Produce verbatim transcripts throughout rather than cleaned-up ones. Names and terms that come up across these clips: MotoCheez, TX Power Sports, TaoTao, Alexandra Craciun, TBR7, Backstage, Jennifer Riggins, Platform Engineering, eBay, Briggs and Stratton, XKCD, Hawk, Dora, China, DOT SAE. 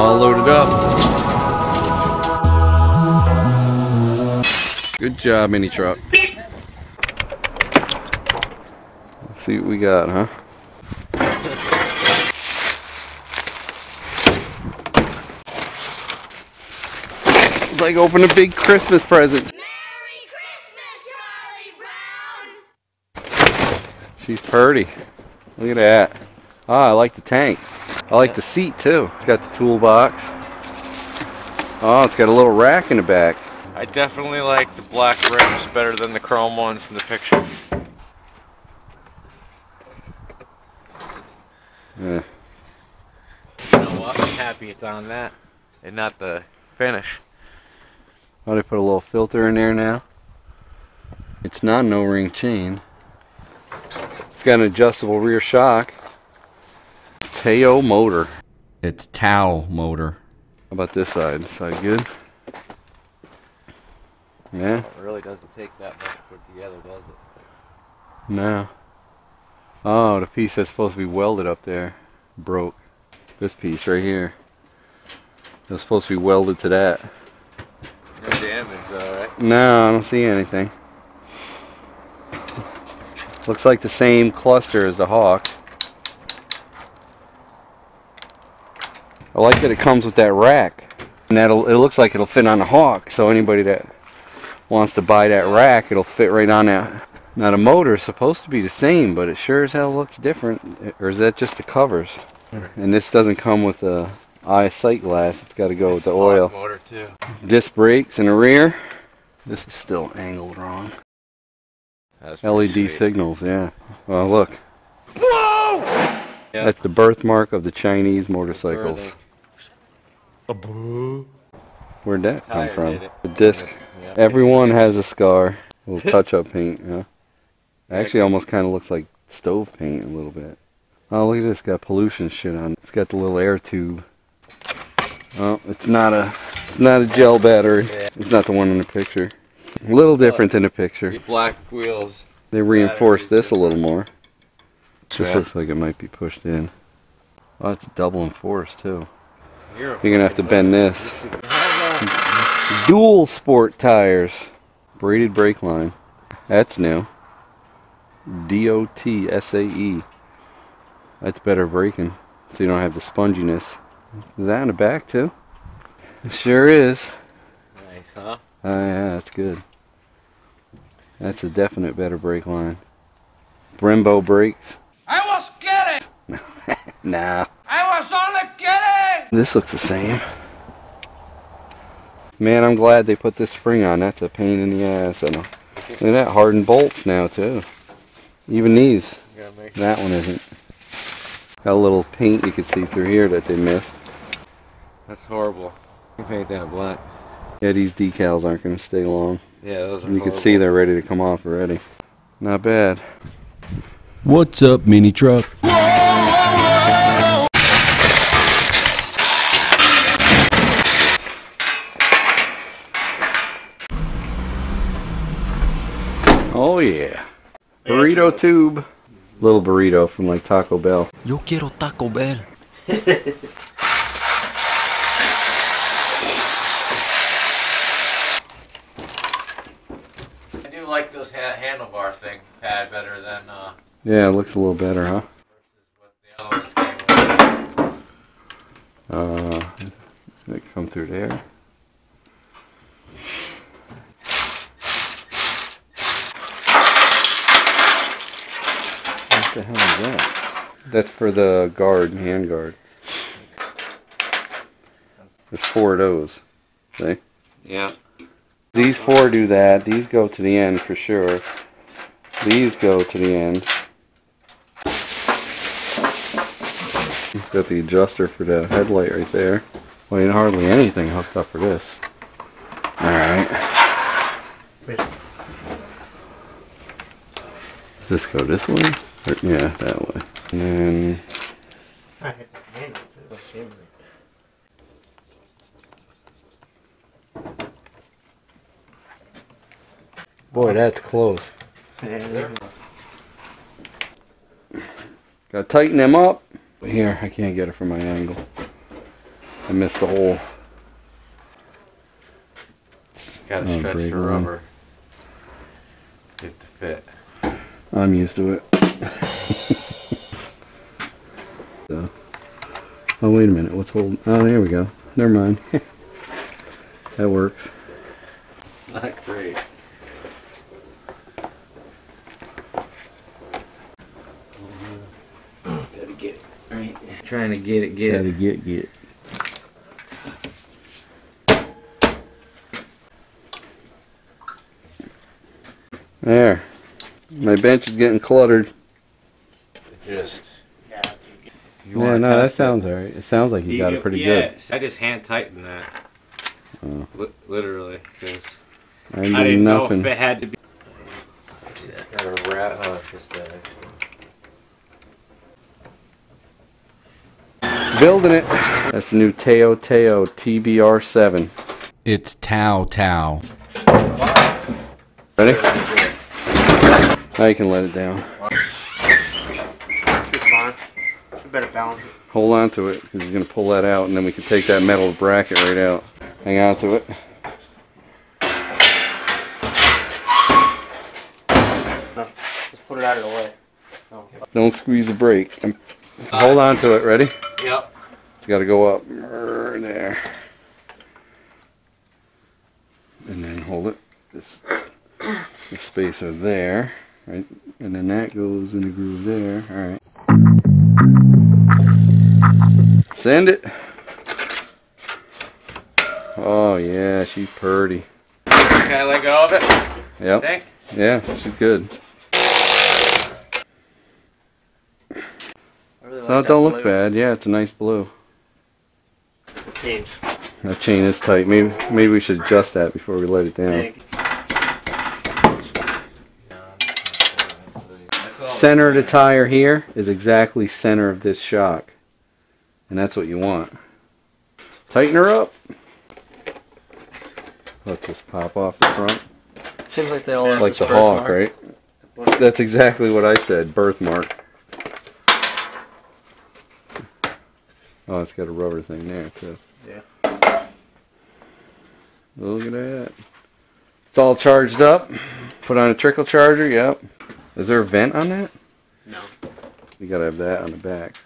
all loaded up. Good job, mini truck. Let's see what we got, huh? It's like opening a big Christmas present. Merry Christmas, Charlie Brown. She's purty. Look at that. Ah, I like the tank. I like the seat too. It's got the toolbox. Oh, it's got a little rack in the back. I definitely like the black rims better than the chrome ones in the picture. Yeah. You know what? I'm happy it's on that and not the finish. Oh, they put a little filter in there now. It's not an O-ring chain. It's got an adjustable rear shock. Tao motor. It's Tao motor. How about this side? This side good? Yeah. It really doesn't take that much to put together, does it? No. Oh, the piece that's supposed to be welded up there broke. This piece right here. It was supposed to be welded to that. No damage, alright? No, I don't see anything. Looks like the same cluster as the Hawk. I like that it comes with that rack, and that'll, it looks like it'll fit on the Hawk, so anybody that wants to buy that rack, it'll fit right on that. Now the motor is supposed to be the same, but it sure as hell looks different, or is that just the covers? And this doesn't come with a eye sight glass, it's got to go with the oil. Motor too. Disc brakes in the rear. This is still angled wrong. That's L E D signals, yeah. Well, look. Whoa! Yep. That's the birthmark of the Chinese motorcycles. Where'd that come from? The disc. Yeah, everyone has a scar. A little touch-up paint, yeah. Actually, almost kind of looks like stove paint a little bit. Oh, look at this. It's got pollution shit on it. It's got the little air tube. Oh, it's not a, it's not a gel battery. It's not the one in the picture. A little different than the picture. Black wheels. They reinforced this a little more. This looks like it might be pushed in. Oh, it's double enforced too. You're gonna have to bend this. Dual sport tires. Braided brake line. That's new. D O T S A E. That's better braking, so you don't have the sponginess. Is that in the back too? It sure is. Nice, huh? Oh yeah, that's good. That's a definite better brake line. Brembo brakes. I was kidding! Nah. I was only kidding! This looks the same. Man, I'm glad they put this spring on. That's a pain in the ass. I know. Look at that, hardened bolts now, too. Even these. That one isn't. Got a little paint you can see through here that they missed. That's horrible. You paint that black. Yeah, these decals aren't going to stay long. Yeah, those are horrible. You can see they're ready to come off already. Not bad. What's up, mini truck? Whoa, whoa, whoa, whoa. Oh yeah, burrito tube, little burrito from like Taco Bell. Yo quiero Taco Bell. I do like this ha handlebar thing pad better than. Uh... Yeah, it looks a little better, huh? Uh, did it come through there? What the hell is that? That's for the guard, hand guard. There's four of those, see? Yeah. These four do that. These go to the end for sure. These go to the end. Got the adjuster for the headlight right there. Well, ain't hardly anything hooked up for this. Alright. Does this go this way? Or, yeah, that way. And then... Boy, that's close. Gotta tighten them up. Here, I can't get it from my angle. I missed the hole. Gotta oh, stretch the rubber. Line. Get the fit. I'm used to it. So. Oh, wait a minute. What's holding? Oh, there we go. Never mind. That works. Not great. Gotta get it right. Trying to get it, get it. Gotta get, get it. There. My bench is getting cluttered. Just. Yeah, no, that sounds alright. It sounds like you got it pretty good. I just hand tightened that. Oh. L literally, because I, I didn't know if it had to be. Got a rat. Oh, it's just bad. Building it. That's the new Tao Tao T B R seven. It's Tao Tao. Ready? Now you can let it down. Hold on to it, because he's going to pull that out, and then we can take that metal bracket right out. Hang on to it. No, just put it out of the way. No. Don't squeeze the brake. Uh, Hold on to it. Ready? Yep. It's got to go up. There. And then hold it. This, this spacer there. Right, and then that goes in the groove there. Alright. Send it. Oh yeah, she's pretty. Can I let go of it? Yep. Thanks. Yeah, she's good. I really so like it don't look blue. Bad. Yeah, it's a nice blue. The chain. That chain is tight. Maybe maybe we should adjust that before we let it down. Big. Center of the tire here is exactly center of this shock, and that's what you want. Tighten her up. Let this pop off the front. Seems like they all have like the hawk, right? That's exactly what I said. Birthmark. Oh, it's got a rubber thing there too. Yeah. Look at that. It's all charged up. Put on a trickle charger. Yep. Is there a vent on that? No. You gotta have that on the back.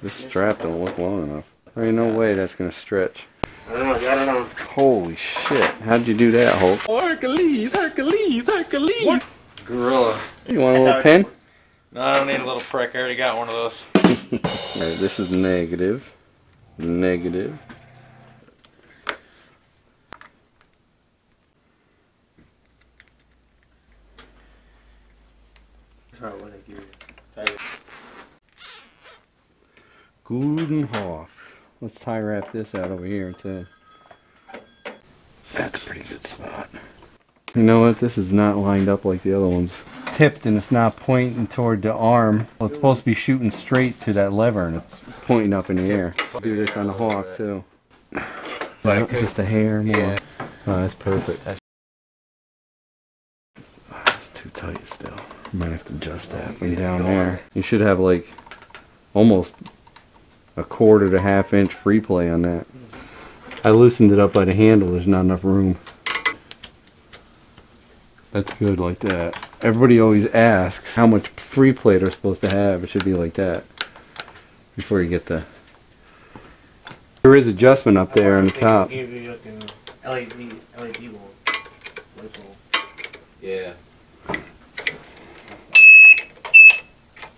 This strap don't look long enough. There ain't no way that's gonna stretch. I don't know, I don't know. Holy shit. How'd you do that, Hulk? Hercules, Hercules, Hercules! What? Gorilla. You want a little pin? No, I don't need a little prick. I already got one of those. Alright, this is negative. Negative. Gudenhoff. Let's tie wrap this out over here too. That's a pretty good spot. You know what? This is not lined up like the other ones. It's tipped and it's not pointing toward the arm. Well, it's supposed to be shooting straight to that lever and it's pointing up in the air. Do this on the Hawk too. Like just a hair more. Yeah. Oh, that's perfect. That's oh, too tight still. You might have to adjust that from down there. You should have like almost a quarter to half inch free play on that. I loosened it up by the handle. There's not enough room. That's good like that. Everybody always asks how much free play they're supposed to have. It should be like that before you get the... There is adjustment up there on the top. L E D bulb. Yeah.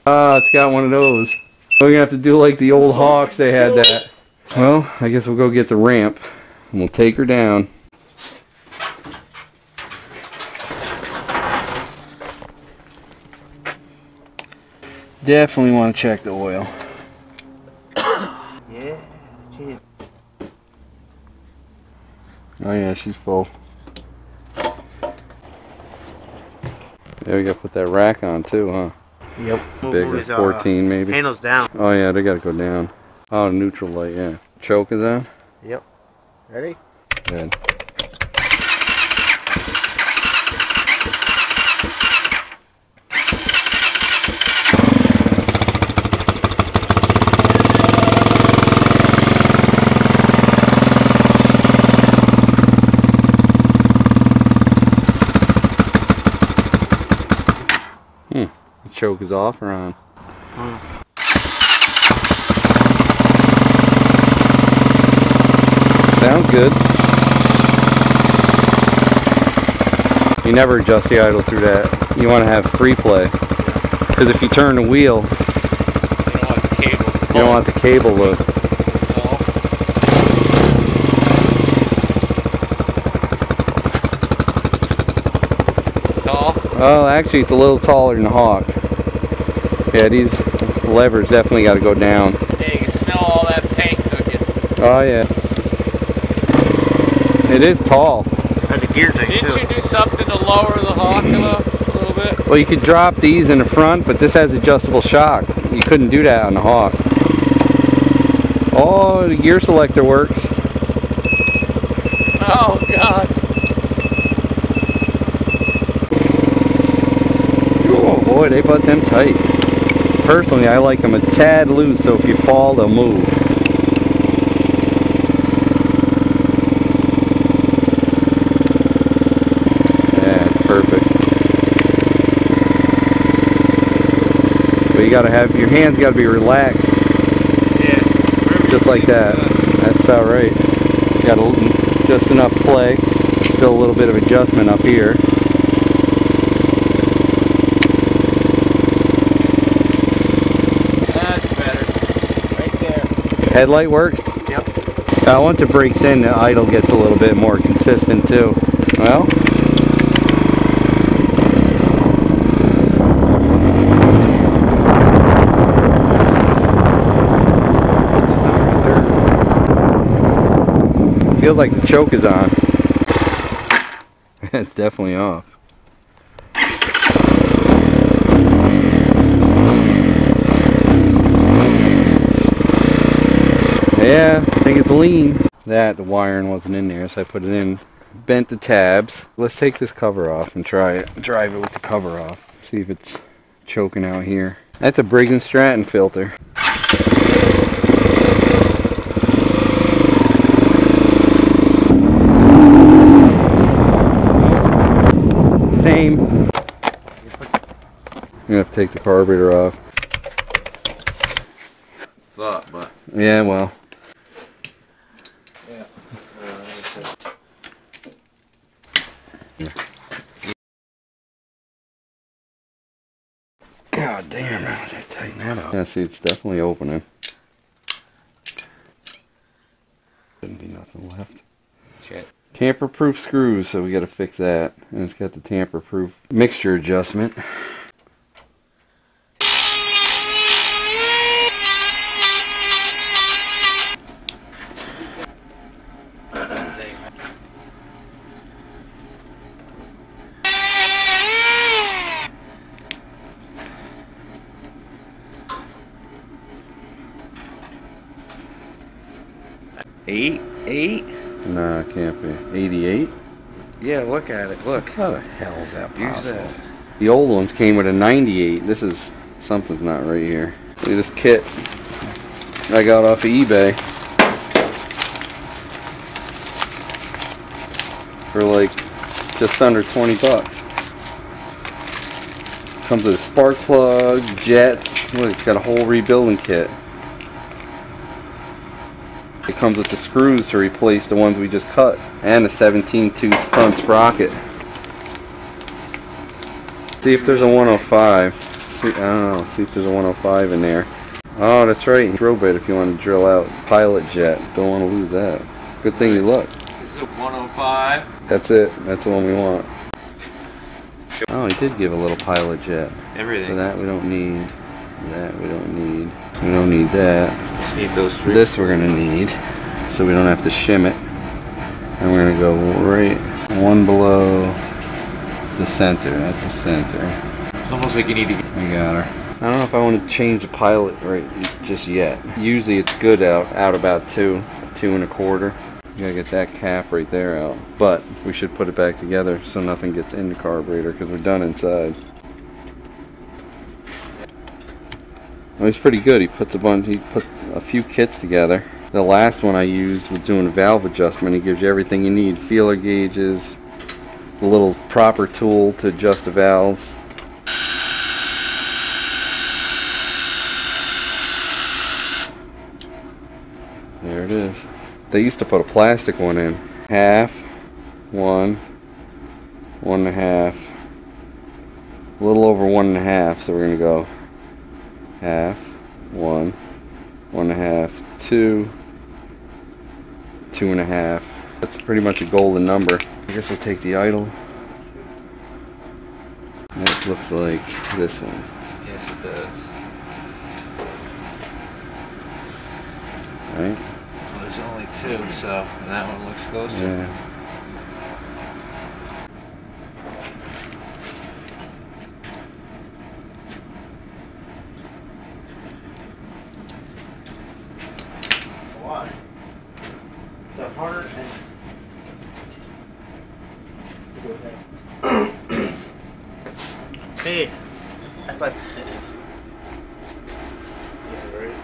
Ah, it's got one of those. We're going to have to do like the old Hawks. They had that. Well, I guess we'll go get the ramp and we'll take her down. Definitely want to check the oil. Yeah. Geez. Oh yeah, she's full. There we go. Put that rack on too, huh? Yep. Bigger, fourteen uh, maybe. Handles down. Oh yeah, they gotta go down. Oh, neutral light. Yeah. Choke is on. Yep. Ready? Good. choke is off or on? On. Sounds good. You never adjust the idle through that. You want to have free play. Because if you turn the wheel, you don't want the cable. You don't want the cable look. Tall. Well, actually, it's a little taller than the Hawk. Yeah, these levers definitely got to go down. Yeah, you can smell all that paint cooking. Oh yeah. It is tall. And the gear thing too. Didn't you do something to lower the Hawk up? Well, you could drop these in the front, but this has adjustable shock. You couldn't do that on the Hawk. Oh, the gear selector works. Oh, God. Oh, boy, they butt them tight. Personally, I like them a tad loose, so if you fall, they'll move. You gotta have your hands gotta be relaxed. Yeah. Just like that. That's about right. You got a, just enough play. Still a little bit of adjustment up here. That's better. Right there. Headlight works. Yep. Now once it breaks in, the idle gets a little bit more consistent too. Well. Feels like the choke is on. It's definitely off. Yeah, I think it's lean. That the wiring wasn't in there, so I put it in. Bent the tabs. Let's take this cover off and try it. Drive it with the cover off. See if it's choking out here. That's a Briggs and Stratton filter. Same. I'm gonna have to take the carburetor off. Thought, but yeah, well. Yeah. God damn! How did I tighten that up? Yeah, see, it's definitely opening. Shouldn't be nothing left. Shit. Tamper-proof screws, so we got to fix that. And it's got the tamper-proof mixture adjustment. Eight, eight. No, it can't be. eighty-eight? Yeah, look at it. Look. How the hell is that possible? That. The old ones came with a ninety-eight. This is... something's not right here. Look at this kit I got off of eBay. For like, just under twenty bucks. Comes with a spark plug, jets. Look, it's got a whole rebuilding kit. It comes with the screws to replace the ones we just cut and a seventeen tooth front sprocket. See if there's a one oh five. See, I don't know. See if there's a one oh five in there. Oh, that's right. Drill bit if you want to drill out. Pilot jet. Don't want to lose that. Good thing you looked. This is a one oh five. That's it. That's the one we want. Oh, he did give a little pilot jet. Everything. So that we don't need. That we don't need. We don't need that. Need those three. This we're gonna need, so we don't have to shim it. And we're gonna go right one below the center. That's the center. It's almost like you need to. We got her. I don't know if I want to change the pilot right just yet. Usually it's good out out about two, two and a quarter. You gotta get that cap right there out. But we should put it back together so nothing gets in the carburetor because we're done inside. Well, he's pretty good. He puts a bunch. He put a few kits together. The last one I used was doing a valve adjustment. He gives you everything you need: feeler gauges, the little proper tool to adjust the valves. it is. They used to put a plastic one in. Half, one, one and a half, a little over one and a half, so we're going to go half, one, one and a half, two, two and a half. That's pretty much a golden number. I guess we'll take the idle. That looks like this one. Yes, it does. Right? Well, there's only two, so that one looks closer. Yeah. Why? It's a hundred and... Hey! That's my... Yeah, right?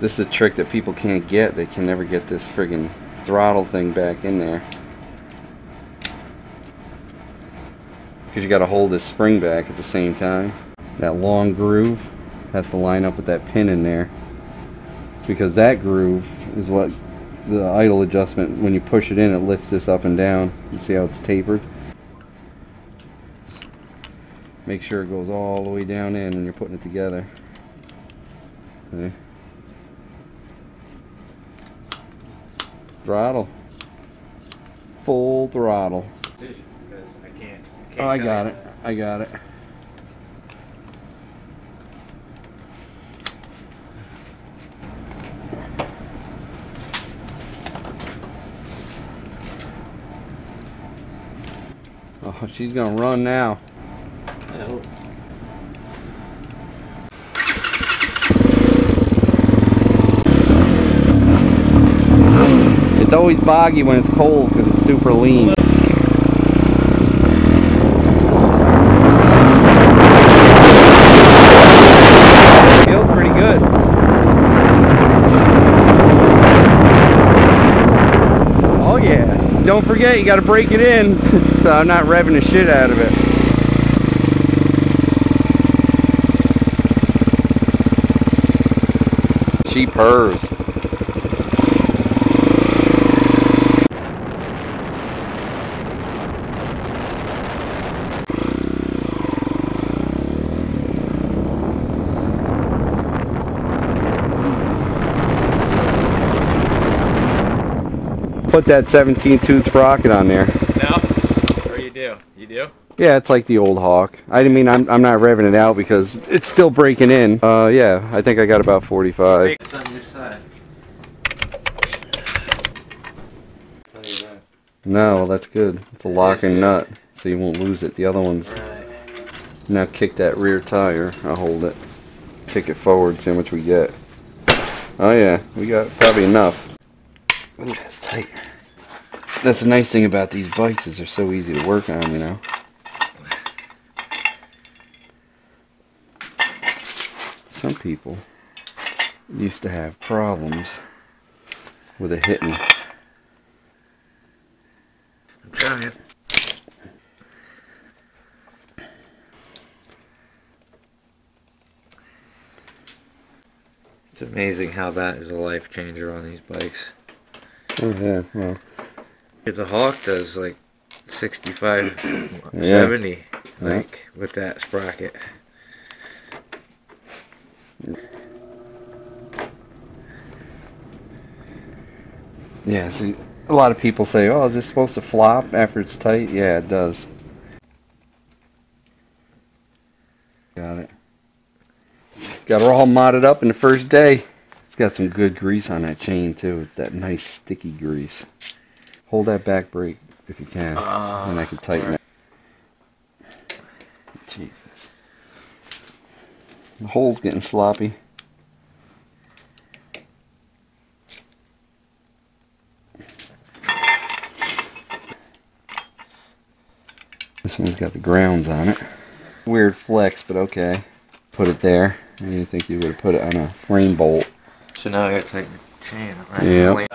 This is a trick that people can't get. They can never get this friggin' throttle thing back in there. Because you gotta hold this spring back at the same time. That long groove has to line up with that pin in there, because that groove is what the idle adjustment, when you push it in, it lifts this up and down. You see how it's tapered? Make sure it goes all the way down in when you're putting it together. Okay. Throttle. Full throttle. Because I can't, I can't oh, I got it. I got it. Oh, she's gonna run now. I hope. It's always boggy when it's cold because it's super lean. Don't forget, you gotta break it in, so I'm not revving the shit out of it. She purrs. Put that seventeen tooth sprocket on there. No, or you do. You do? Yeah, it's like the old Hawk. I mean, I'm, I'm not revving it out because it's still breaking in. Uh, yeah, I think I got about forty-five. It's on your side. No, that's good. It's a locking nut, so you won't lose it. The other one's... Right. Now kick that rear tire. I'll hold it. Kick it forward, see how much we get. Oh yeah, we got probably enough. Ooh, that's tight. That's the nice thing about these bikes is they're so easy to work on, you know. Some people used to have problems with it hitting. I'm trying. It's amazing how that is a life changer on these bikes. Oh yeah, well. The Hawk does like sixty-five, yeah. seventy, like yeah. With that sprocket. Yeah, see, a lot of people say, oh, is this supposed to flop after it's tight? Yeah, it does. Got it. Got her all modded up in the first day. Got some good grease on that chain too. It's that nice sticky grease. Hold that back brake if you can, uh, and I can tighten it. Jesus, the hole's getting sloppy. This one's got the grounds on it. Weird flex, but okay. Put it there. I didn't think you would have put it on a frame bolt. So now I gotta tighten the chain. Right? Yeah.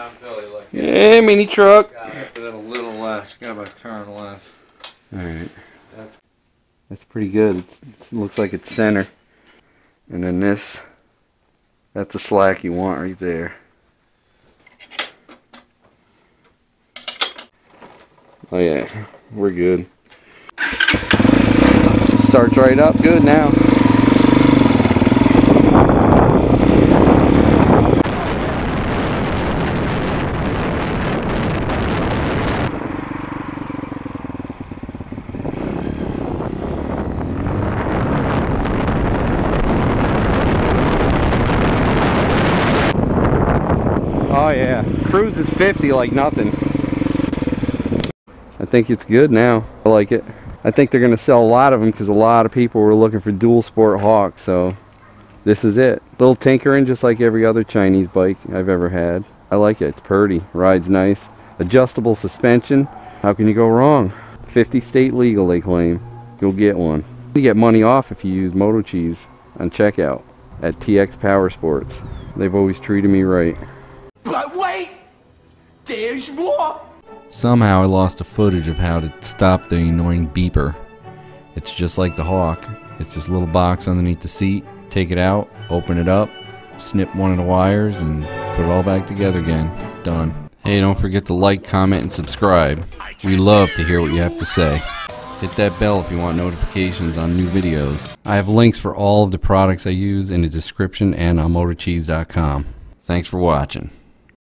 Yeah, mini truck. Got it, but a little less. Got about a turn less. Alright. That's, that's pretty good. It's, it looks like it's center. And then this, that's the slack you want right there. Oh yeah, we're good. Starts right up good now. Oh yeah, cruises fifty like nothing. I think it's good now. I like it. I think they're gonna sell a lot of them because a lot of people were looking for dual sport Hawks, so this is it. Little tinkering just like every other Chinese bike I've ever had. I like it, it's pretty, rides nice. Adjustable suspension, how can you go wrong? fifty state legal they claim. Go get one. You get money off if you use MotoCheez on checkout at T X Power Sports. They've always treated me right. But wait, there's more. Somehow I lost the footage of how to stop the annoying beeper. It's just like the Hawk. It's this little box underneath the seat. Take it out, open it up, snip one of the wires, and put it all back together again. Done. Hey, don't forget to like, comment, and subscribe. We love to hear what you have to say. Hit that bell if you want notifications on new videos. I have links for all of the products I use in the description and on MotoCheez dot com. Thanks for watching.